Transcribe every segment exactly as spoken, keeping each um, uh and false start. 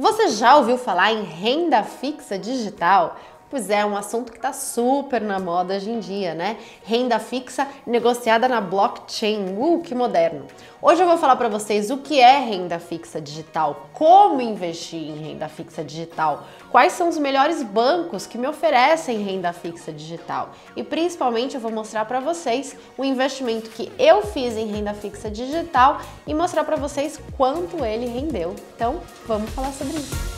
Você já ouviu falar em renda fixa digital? Pois é, um assunto que está super na moda hoje em dia, né? Renda fixa negociada na blockchain. Uh, que moderno! Hoje eu vou falar para vocês o que é renda fixa digital, como investir em renda fixa digital, quais são os melhores bancos que me oferecem renda fixa digital e principalmente eu vou mostrar para vocês o investimento que eu fiz em renda fixa digital e mostrar para vocês quanto ele rendeu. Então, vamos falar sobre isso.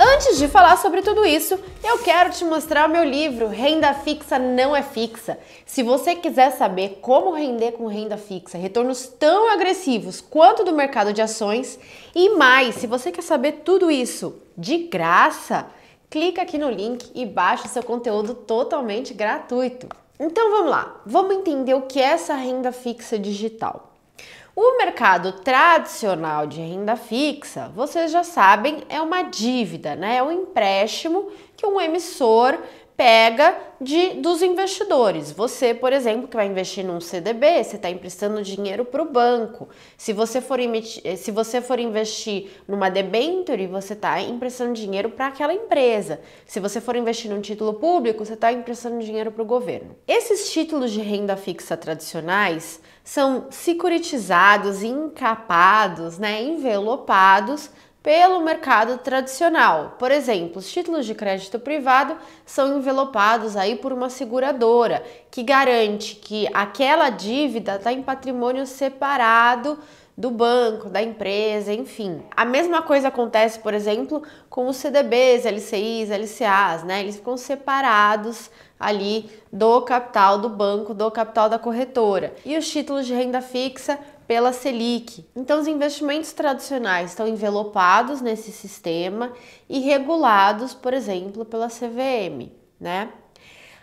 Antes de falar sobre tudo isso, eu quero te mostrar o meu livro Renda Fixa Não é Fixa. Se você quiser saber como render com renda fixa, retornos tão agressivos quanto do mercado de ações e mais, se você quer saber tudo isso de graça, clica aqui no link e baixa o seu conteúdo totalmente gratuito. Então vamos lá, vamos entender o que é essa renda fixa digital. O mercado tradicional de renda fixa, vocês já sabem, é uma dívida, né? É um empréstimo que um emissor pega de, dos investidores. Você, por exemplo, que vai investir num C D B, você está emprestando dinheiro para o banco. Se você for emitir, se você for investir numa debênture, você está emprestando dinheiro para aquela empresa. Se você for investir num título público, você está emprestando dinheiro para o governo. Esses títulos de renda fixa tradicionais são securitizados, encapados, né, envelopados pelo mercado tradicional. Por exemplo, os títulos de crédito privado são envelopados aí por uma seguradora que garante que aquela dívida está em patrimônio separado do banco, da empresa, enfim. A mesma coisa acontece, por exemplo, com os C D Bs, L C Is, L C As, né? Eles ficam separados ali do capital do banco, do capital da corretora. E os títulos de renda fixa pela Selic. Então, os investimentos tradicionais estão envelopados nesse sistema e regulados, por exemplo, pela C V M, né?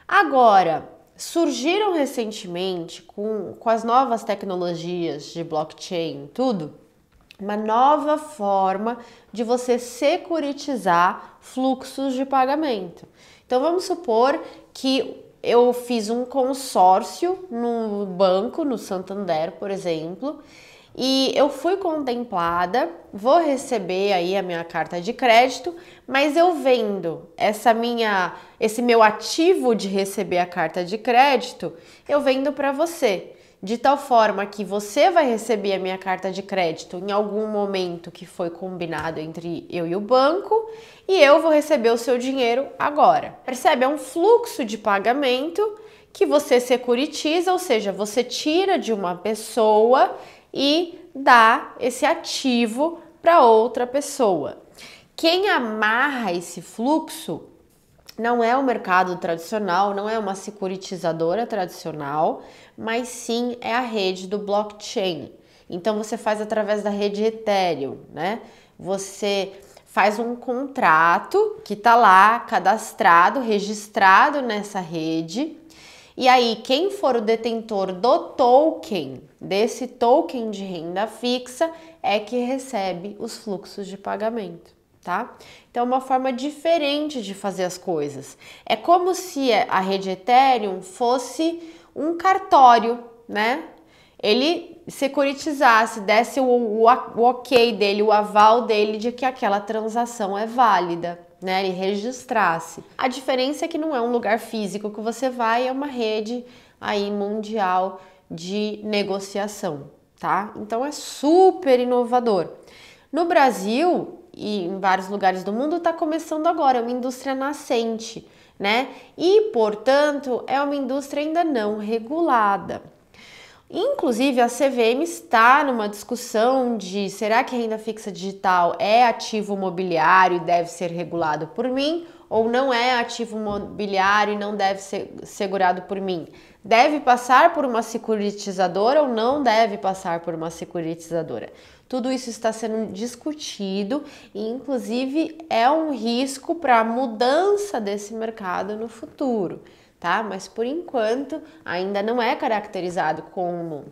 Agora, surgiram recentemente, com, com as novas tecnologias de blockchain, tudo, uma nova forma de você securitizar fluxos de pagamento. Então, vamos supor que eu fiz um consórcio no banco, no Santander, por exemplo, e eu fui contemplada, vou receber aí a minha carta de crédito, mas eu vendo essa minha, esse meu ativo de receber a carta de crédito, eu vendo para você. De tal forma que você vai receber a minha carta de crédito em algum momento que foi combinado entre eu e o banco e eu vou receber o seu dinheiro agora. Percebe? É um fluxo de pagamento que você securitiza, ou seja, você tira de uma pessoa e dá esse ativo para outra pessoa. Quem amarra esse fluxo não é o mercado tradicional, não é uma securitizadora tradicional, mas sim é a rede do blockchain. Então você faz através da rede Ethereum, né? Você faz um contrato que está lá cadastrado, registrado nessa rede. E aí, quem for o detentor do token, desse token de renda fixa, é que recebe os fluxos de pagamento. Tá? Então é uma forma diferente de fazer as coisas. É como se a rede Ethereum fosse um cartório, né? Ele securitizasse, desse o, o, o ok dele, o aval dele de que aquela transação é válida, né? Ele registrasse. A diferença é que não é um lugar físico que você vai, é uma rede aí mundial de negociação, tá? Então é super inovador. No Brasil e em vários lugares do mundo está começando agora, é uma indústria nascente, né? E, portanto, é uma indústria ainda não regulada. Inclusive, a C V M está numa discussão de será que a renda fixa digital é ativo imobiliário e deve ser regulado por mim? Ou não é ativo imobiliário e não deve ser segurado por mim? Deve passar por uma securitizadora ou não deve passar por uma securitizadora? Tudo isso está sendo discutido e, inclusive, é um risco para a mudança desse mercado no futuro, tá? Mas, por enquanto, ainda não é caracterizado como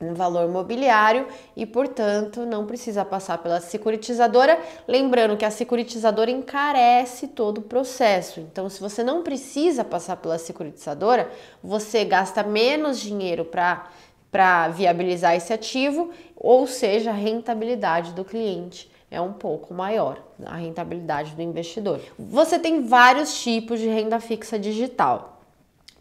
um valor mobiliário e, portanto, não precisa passar pela securitizadora. Lembrando que a securitizadora encarece todo o processo. Então, se você não precisa passar pela securitizadora, você gasta menos dinheiro para para viabilizar esse ativo, ou seja, a rentabilidade do cliente é um pouco maior, a rentabilidade do investidor. Você tem vários tipos de renda fixa digital.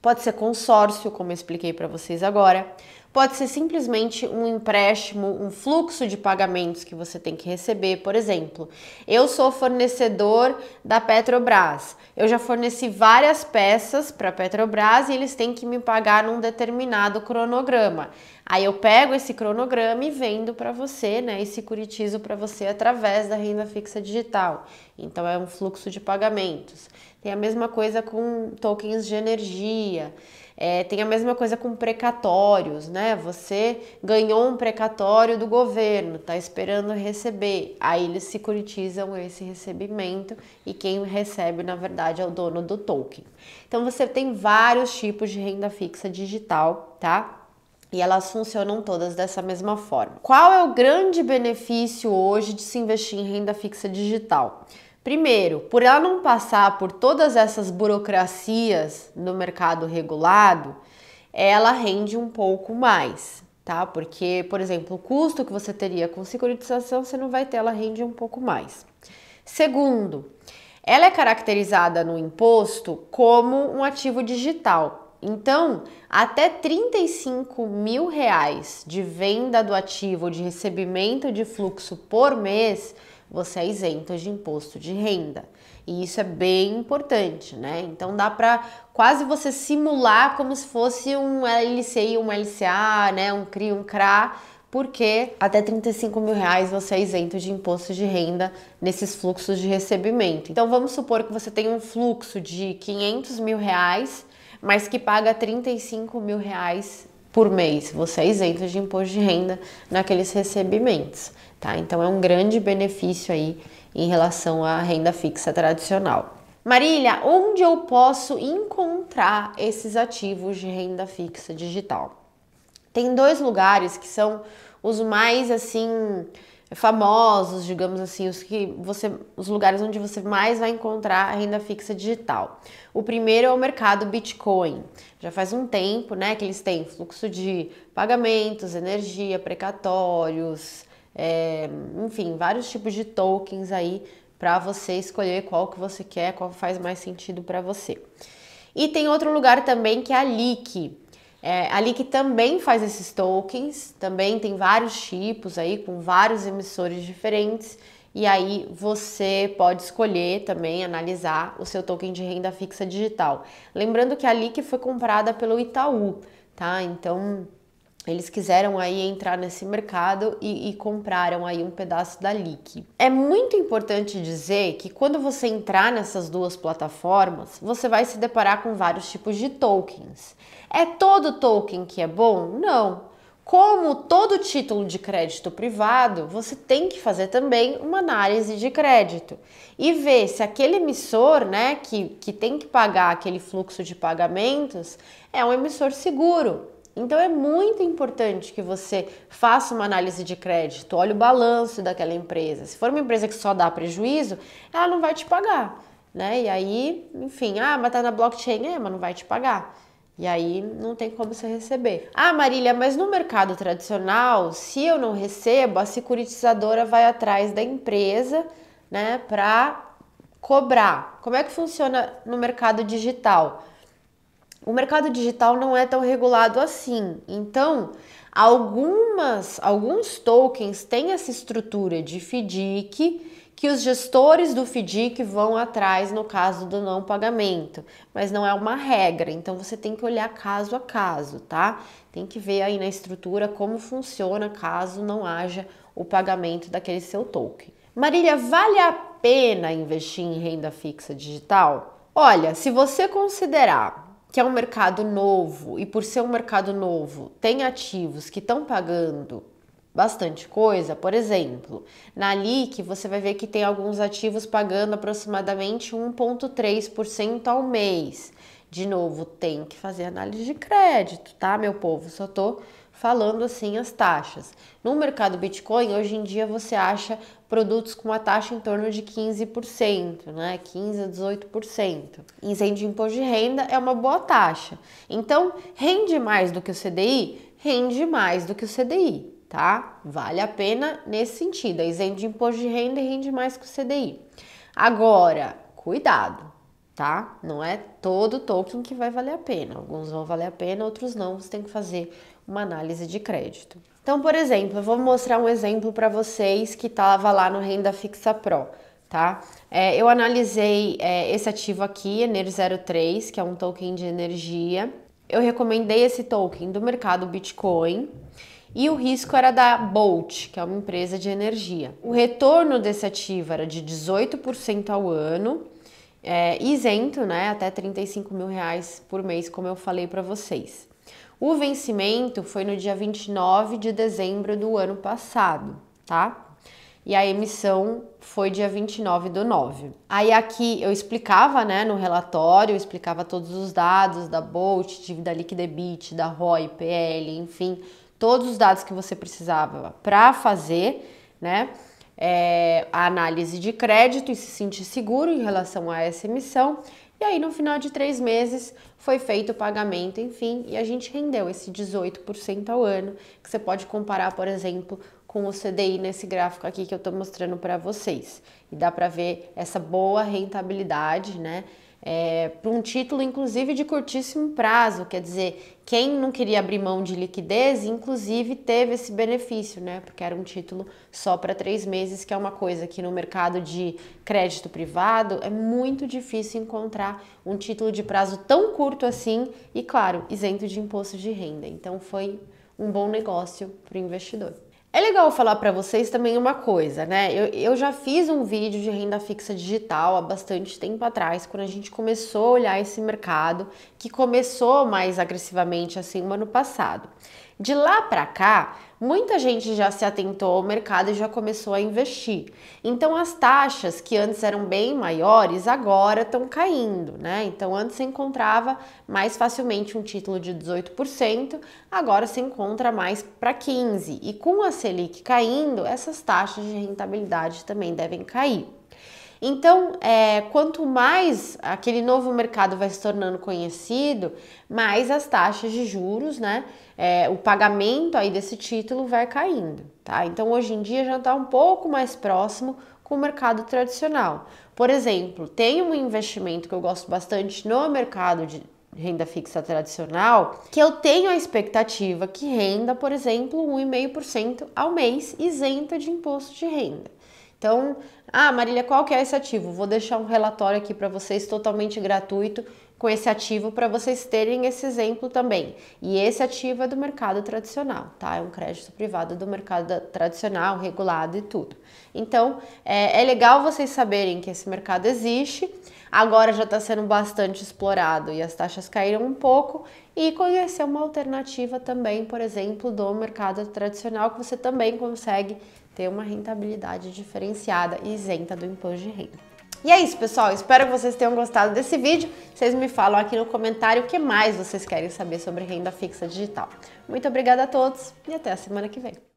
Pode ser consórcio, como eu expliquei para vocês agora. Pode ser simplesmente um empréstimo, um fluxo de pagamentos que você tem que receber. Por exemplo, eu sou fornecedor da Petrobras. Eu já forneci várias peças para a Petrobras e eles têm que me pagar num determinado cronograma. Aí eu pego esse cronograma e vendo para você, né, e securitizo para você através da renda fixa digital. Então é um fluxo de pagamentos. Tem a mesma coisa com tokens de energia. É, tem a mesma coisa com precatórios, né? Você ganhou um precatório do governo, está esperando receber. Aí eles securitizam esse recebimento e quem recebe, na verdade, é o dono do token. Então você tem vários tipos de renda fixa digital, tá? E elas funcionam todas dessa mesma forma. Qual é o grande benefício hoje de se investir em renda fixa digital? Primeiro, por ela não passar por todas essas burocracias no mercado regulado, ela rende um pouco mais, tá? Porque, por exemplo, o custo que você teria com securitização, você não vai ter, ela rende um pouco mais. Segundo, ela é caracterizada no imposto como um ativo digital. Então, até trinta e cinco mil reais de venda do ativo, de recebimento de fluxo por mês, você é isento de imposto de renda. E isso é bem importante, né? Então dá para quase você simular como se fosse um L C I, um L C A, né? Um C R I, um C R A, porque até trinta e cinco mil reais você é isento de imposto de renda nesses fluxos de recebimento. Então vamos supor que você tem um fluxo de quinhentos mil reais, mas que paga trinta e cinco mil reais por mês, você é isento de imposto de renda naqueles recebimentos, tá? Então é um grande benefício aí em relação à renda fixa tradicional. Marília, onde eu posso encontrar esses ativos de renda fixa digital? Tem dois lugares que são os mais assim famosos, digamos assim, os que você, os lugares onde você mais vai encontrar a renda fixa digital. O primeiro é o mercado Bitcoin. Já faz um tempo, né, que eles têm fluxo de pagamentos, energia, precatórios, é, enfim, vários tipos de tokens aí para você escolher qual que você quer, qual faz mais sentido para você. E tem outro lugar também que é a Liqi. É, a Liqi também faz esses tokens, também tem vários tipos aí, com vários emissores diferentes, e aí você pode escolher também, analisar o seu token de renda fixa digital. Lembrando que a Liqi foi comprada pelo Itaú, tá? Então, eles quiseram aí entrar nesse mercado e, e compraram aí um pedaço da Liqi. É muito importante dizer que quando você entrar nessas duas plataformas, você vai se deparar com vários tipos de tokens. É todo token que é bom? Não. Como todo título de crédito privado, você tem que fazer também uma análise de crédito e ver se aquele emissor, né, que, que tem que pagar aquele fluxo de pagamentos é um emissor seguro. Então é muito importante que você faça uma análise de crédito, olhe o balanço daquela empresa. Se for uma empresa que só dá prejuízo, ela não vai te pagar, né? E aí, enfim, ah, mas tá na blockchain, é, mas não vai te pagar. E aí não tem como você receber. Ah, Marília, mas no mercado tradicional, se eu não recebo, a securitizadora vai atrás da empresa, né, para cobrar. Como é que funciona no mercado digital? O mercado digital não é tão regulado assim, então algumas, alguns tokens têm essa estrutura de FIDIC que os gestores do FIDIC vão atrás no caso do não pagamento, mas não é uma regra, então você tem que olhar caso a caso, tá? Tem que ver aí na estrutura como funciona caso não haja o pagamento daquele seu token. Marília, vale a pena investir em renda fixa digital? Olha, se você considerar que é um mercado novo e por ser um mercado novo tem ativos que estão pagando bastante coisa, por exemplo, na Liqi você vai ver que tem alguns ativos pagando aproximadamente um vírgula três por cento ao mês. De novo, tem que fazer análise de crédito, tá, meu povo? Só tô falando assim as taxas. No mercado Bitcoin, hoje em dia você acha produtos com uma taxa em torno de quinze por cento, né? quinze a dezoito por cento. Isento de imposto de renda é uma boa taxa. Então, rende mais do que o C D I? rende mais do que o C D I, tá? Vale a pena nesse sentido, é isento de imposto de renda e rende mais que o C D I. Agora, cuidado, tá? Não é todo token que vai valer a pena, alguns vão valer a pena, outros não, você tem que fazer uma análise de crédito. Então, por exemplo, eu vou mostrar um exemplo para vocês que estava lá no Renda Fixa Pro, tá? É, eu analisei é, esse ativo aqui, Ener zero três, que é um token de energia. Eu recomendei esse token do mercado Bitcoin e o risco era da Bolt, que é uma empresa de energia. O retorno desse ativo era de dezoito por cento ao ano, é, isento, né, até trinta e cinco mil reais por mês, como eu falei para vocês. O vencimento foi no dia vinte e nove de dezembro do ano passado, tá? E a emissão foi dia vinte e nove do nove. Aí aqui eu explicava, né, no relatório, eu explicava todos os dados da Bolt, dívida líquida e bit, da R O I, P L, enfim, todos os dados que você precisava para fazer, né, é, a análise de crédito e se sentir seguro em relação a essa emissão. E aí no final de três meses foi feito o pagamento, enfim, e a gente rendeu esse dezoito por cento ao ano, que você pode comparar, por exemplo, com o C D I nesse gráfico aqui que eu tô mostrando para vocês. E dá para ver essa boa rentabilidade, né? É, para um título, inclusive, de curtíssimo prazo. Quer dizer, quem não queria abrir mão de liquidez, inclusive, teve esse benefício, né? Porque era um título só para três meses, que é uma coisa que no mercado de crédito privado é muito difícil encontrar um título de prazo tão curto assim e, claro, isento de imposto de renda. Então, foi um bom negócio para o investidor. É legal falar para vocês também uma coisa, né? Eu, eu já fiz um vídeo de renda fixa digital há bastante tempo atrás, quando a gente começou a olhar esse mercado, que começou mais agressivamente assim no ano passado. De lá para cá, muita gente já se atentou ao mercado e já começou a investir. Então as taxas que antes eram bem maiores, agora estão caindo, né? Então antes você encontrava mais facilmente um título de dezoito por cento, agora se encontra mais para quinze por cento. E com a Selic caindo, essas taxas de rentabilidade também devem cair. Então, é, quanto mais aquele novo mercado vai se tornando conhecido, mais as taxas de juros, né, é, o pagamento aí desse título vai caindo, tá? Então, hoje em dia já está um pouco mais próximo com o mercado tradicional. Por exemplo, tem um investimento que eu gosto bastante no mercado de renda fixa tradicional, que eu tenho a expectativa que renda, por exemplo, um vírgula cinco por cento ao mês, isenta de imposto de renda. Então, ah, Marília, qual que é esse ativo? Vou deixar um relatório aqui para vocês totalmente gratuito com esse ativo para vocês terem esse exemplo também. E esse ativo é do mercado tradicional, tá? É um crédito privado do mercado tradicional, regulado e tudo. Então, é, é legal vocês saberem que esse mercado existe, agora já está sendo bastante explorado e as taxas caíram um pouco, e conhecer uma alternativa também, por exemplo, do mercado tradicional, que você também consegue ter uma rentabilidade diferenciada e isenta do imposto de renda. E é isso, pessoal. Espero que vocês tenham gostado desse vídeo. Vocês me falam aqui no comentário o que mais vocês querem saber sobre renda fixa digital. Muito obrigada a todos e até a semana que vem.